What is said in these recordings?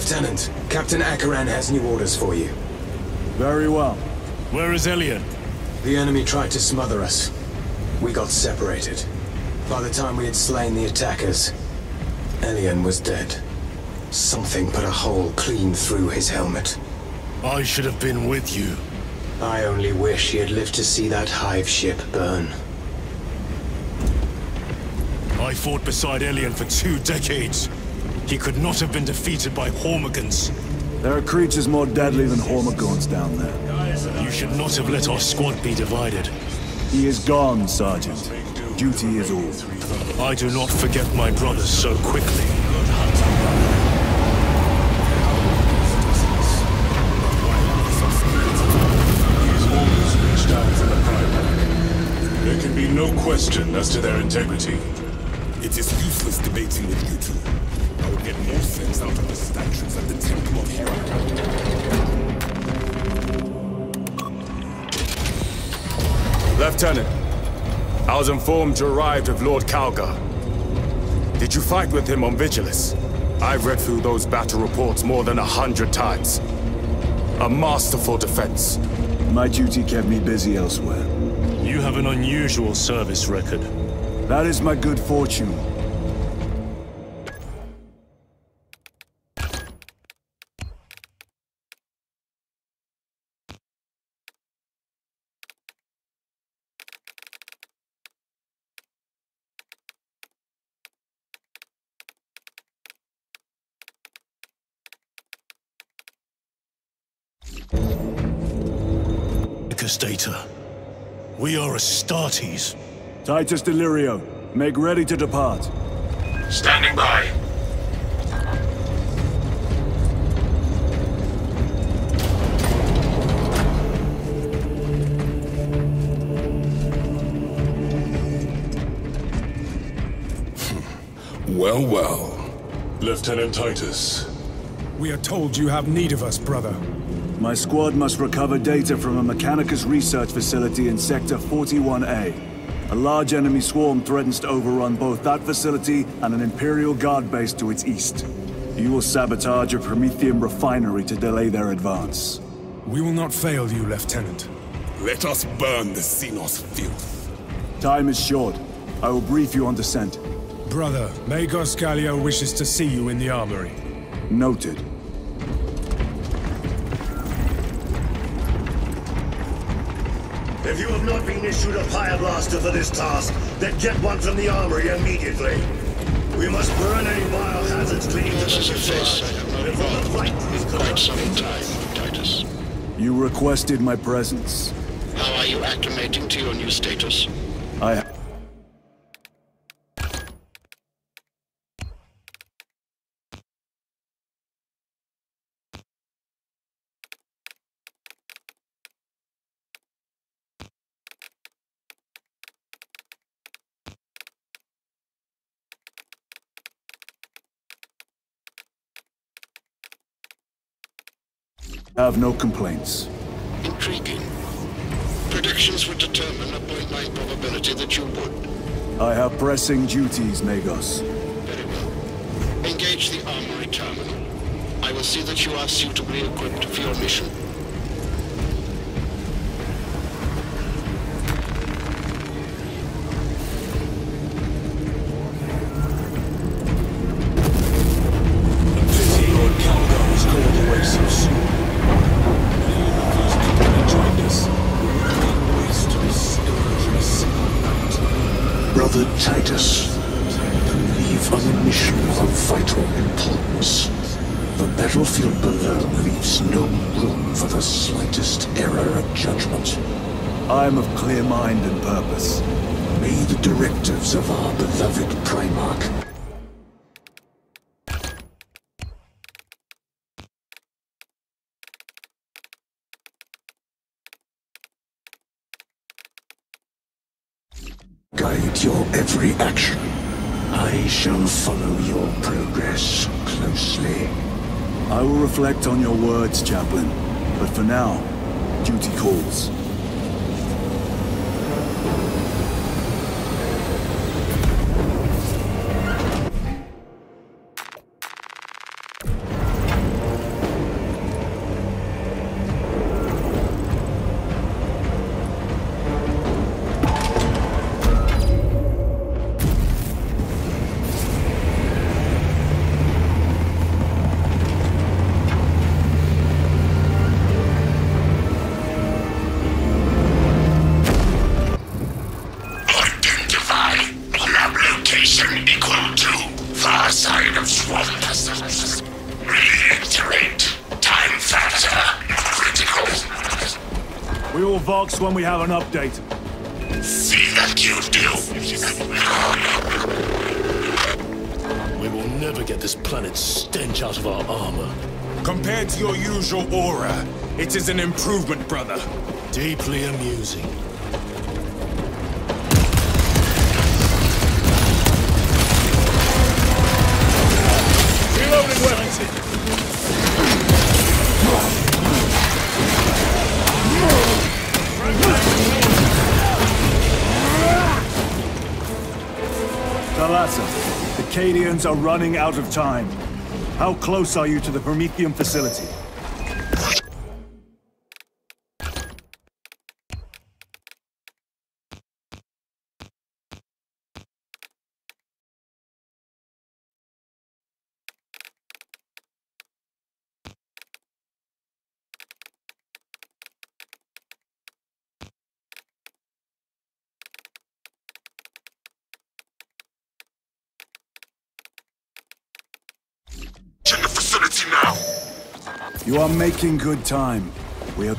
Lieutenant, Captain Akaran has new orders for you. Very well. Where is Elian? The enemy tried to smother us. We got separated. By the time we had slain the attackers, Elian was dead. Something put a hole clean through his helmet. I should have been with you. I only wish he had lived to see that hive ship burn. I fought beside Elian for 2 decades. He could not have been defeated by Hormagons. There are creatures more deadly than Hormagons down there. You should not have let our squad be divided. He is gone, Sergeant. Duty is all. I do not forget my brothers so quickly. These orders reached out from the Primarch. There can be no question as to their integrity. It is useless debating with you two. I would get more sense out of the statues at the Temple of Hera. Lieutenant, I was informed you arrived with Lord Calgar. Did you fight with him on Vigilus? I've read through those battle reports more than 100 times. A masterful defense. My duty kept me busy elsewhere. You have an unusual service record. That is my good fortune. Data. We are Astartes. Titus Delirio, make ready to depart. Standing by. Well, well. Lieutenant Titus. We are told you have need of us, brother. My squad must recover data from a Mechanicus research facility in Sector 41-A. A large enemy swarm threatens to overrun both that facility and an Imperial Guard base to its east. You will sabotage a Promethium refinery to delay their advance. We will not fail you, Lieutenant. Let us burn the Xenos filth. Time is short. I will brief you on descent. Brother, Magos Galio wishes to see you in the armory. Noted. If you have not been issued a fire blaster for this task, then get one from the armory immediately. We must burn any biohazards clean to the surface. Quite some time, Titus. You requested my presence. How are you acclimating to your new status? I have no complaints. Intriguing. Predictions would determine a 0.9 probability that you would. I have pressing duties, Magos. Very well. Engage the armory terminal. I will see that you are suitably equipped for your mission. Mind and purpose. May the directives of our beloved Primarch. Guide your every action. I shall follow your progress closely. I will reflect on your words, Chaplain. But for now, duty calls. We will vox when we have an update. See that you do. We will never get this planet's stench out of our armor. Compared to your usual aura, it is an improvement, brother. Deeply amusing. Reloading weapons. Thalassa, the Cadians are running out of time. How close are you to the Promethium facility? You are making good time. We are...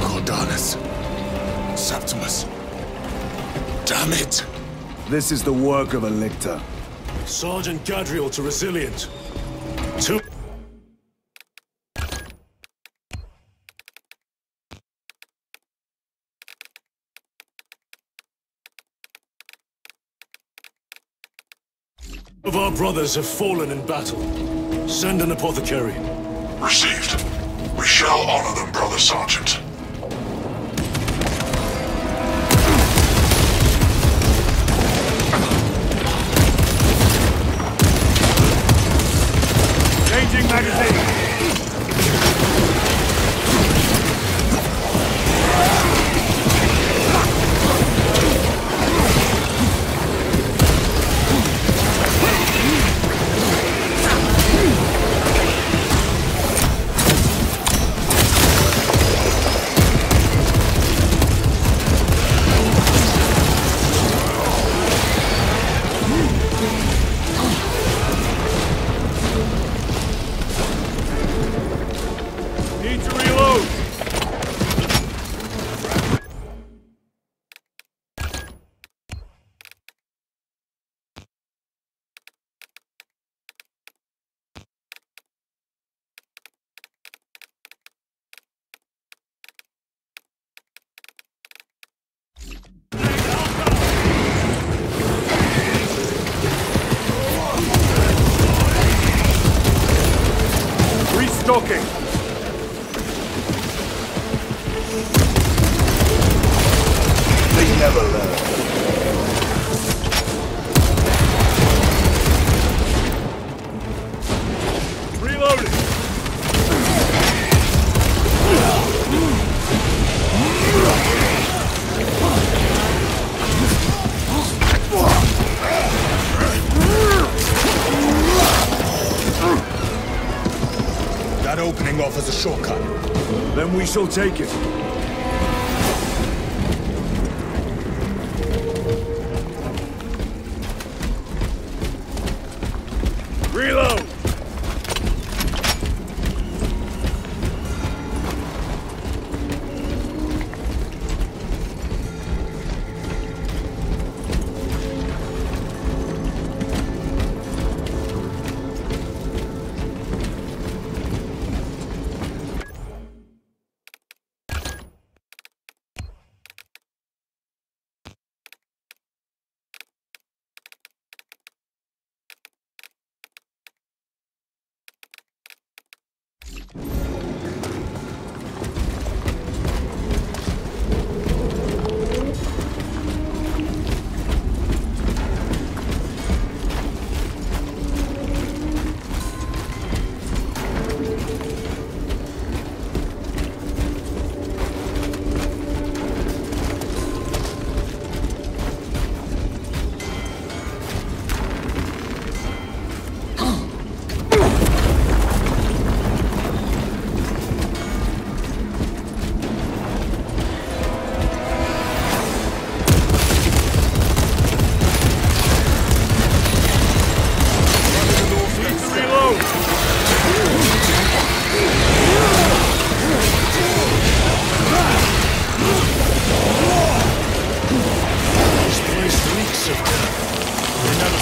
Cordanus. Septimus. Damn it! This is the work of a lictor. Sergeant Gadriel to Resilient. To... of our brothers have fallen in battle. Send an apothecary. Received. We shall honor them, brother sergeant. Changing magazine. Offers a shortcut. Then we shall take it. Reload!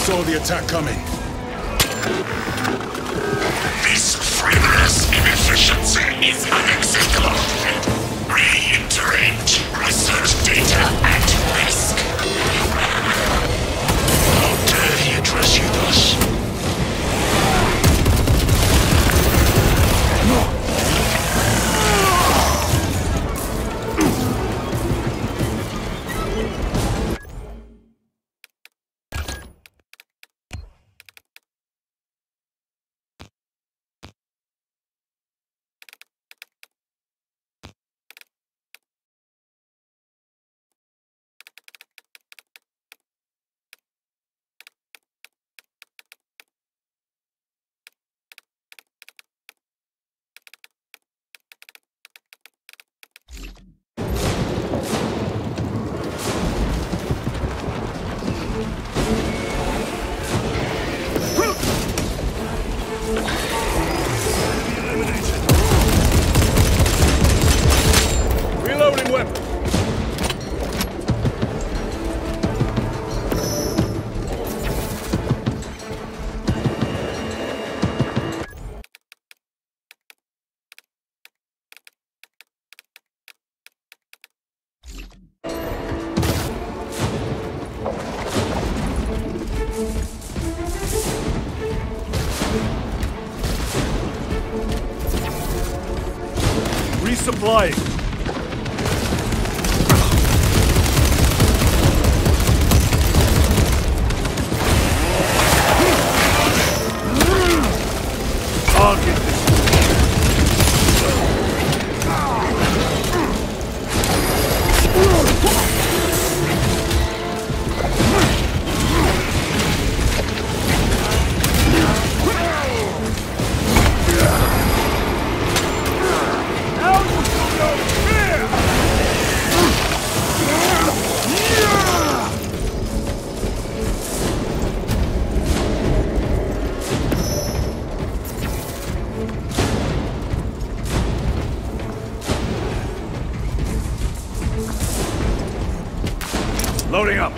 saw the attack coming. This frivolous inefficiency is unacceptable. Reiterate research data at risk. How dare he address you thus? Supplying. Loading up.